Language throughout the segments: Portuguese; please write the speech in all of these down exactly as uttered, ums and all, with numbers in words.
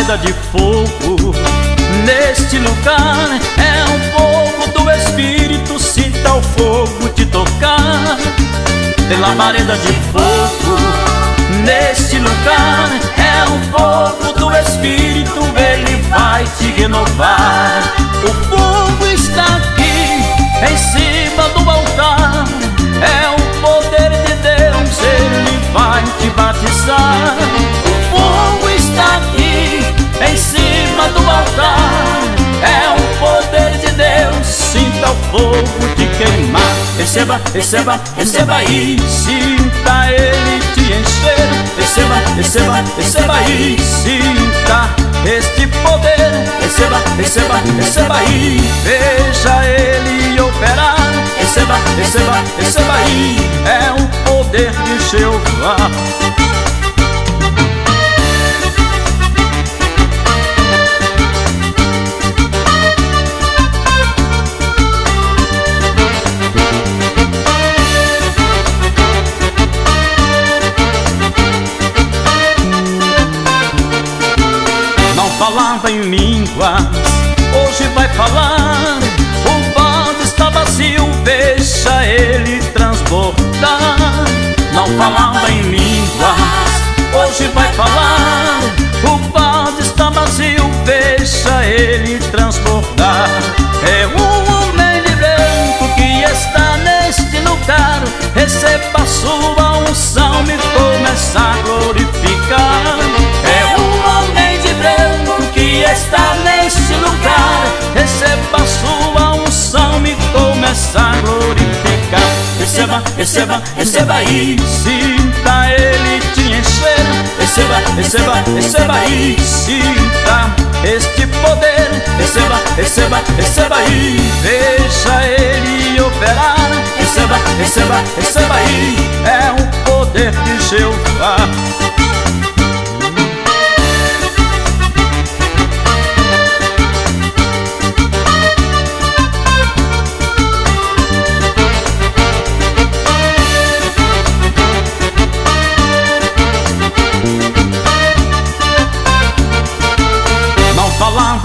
labareda de fogo. Neste lugar é um fogo do Espírito, sinta o fogo te tocar. Tem labareda de fogo. Neste lugar é um fogo do Espírito, ele vai te renovar. O fogo está aqui em cima do altar, é o poder de Deus, ele vai te batizar. O fogo está aqui em cima do altar, é o poder de Deus, sinta o fogo te queimar. Receba, receba, receba aí, sinta ele te encher. Receba, receba, receba aí, sinta este poder. Receba, receba, receba aí, veja ele operar. Receba, receba, receba aí, é o poder de Jeová. Falava em línguas, hoje vai falar. O vaso está vazio, deixa ele transbordar. Não falava em línguas, hoje vai falar. O vaso está vazio, deixa ele transbordar. É um homem de branco que está neste lugar. Receba sua unção e começa a glorificar. É um homem que está neste lugar, receba sua unção e começa a glorificar. Receba, receba, receba aí, sinta ele te encher. Receba, receba, receba aí, sinta este poder. Receba, receba, receba aí, deixa ele operar. Receba, receba, receba aí, é o poder de Jeová.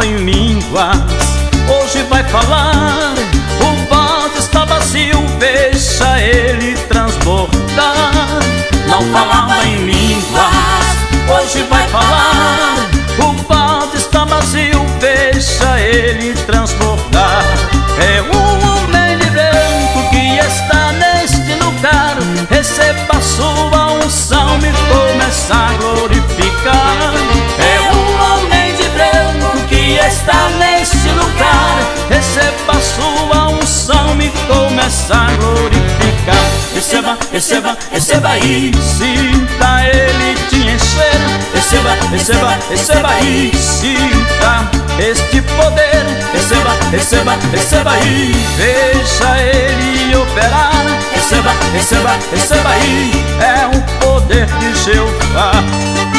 Em línguas, hoje vai falar. O vaso está vazio, deixa ele transbordar. Não falava em línguas, hoje vai falar. O vaso está vazio, deixa ele transbordar. É um homem de branco que está neste lugar. Receba sua unção e começa a glorificar. É um homem que está neste lugar, receba sua unção e começa a glorificar. Receba, receba, receba aí, sinta ele te encher. Receba, receba, receba aí, sinta este poder. Receba, receba, receba aí, deixa ele operar. Receba, receba, receba aí, é o poder de Jeová.